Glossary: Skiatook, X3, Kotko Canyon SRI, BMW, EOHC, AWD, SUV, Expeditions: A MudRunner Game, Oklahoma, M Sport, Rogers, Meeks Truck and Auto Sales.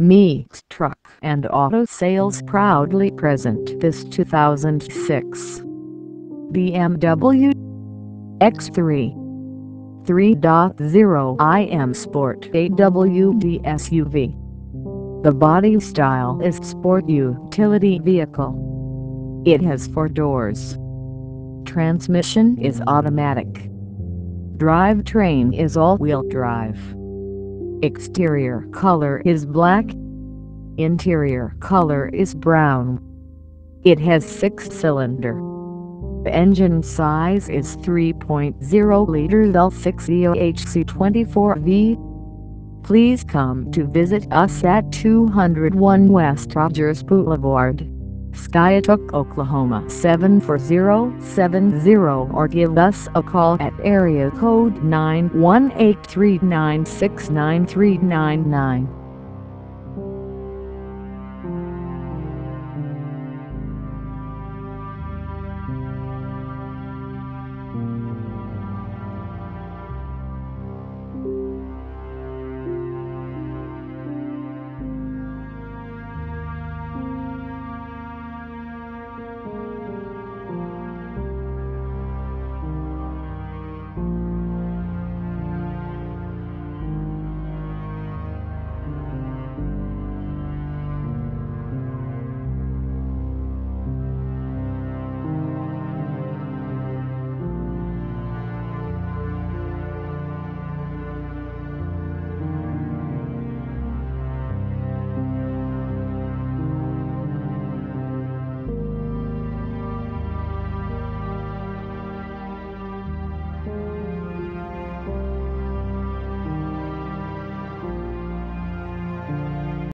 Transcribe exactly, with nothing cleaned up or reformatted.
Meeks Truck and Auto Sales proudly present this two thousand six B M W X three three point oh I M Sport A W D S U V. The body style is sport utility vehicle. It has four doors. Transmission is automatic. Drivetrain is all-wheel drive. Exterior color is black. Interior color is brown. It has six cylinder. The engine size is three point oh liters L six E O H C twenty-four V. Please come to visit us at two oh one West Rogers Boulevard, Skiatook, Oklahoma seven four zero seven zero, or give us a call at area code nine one eight, three nine six, nine three nine nine.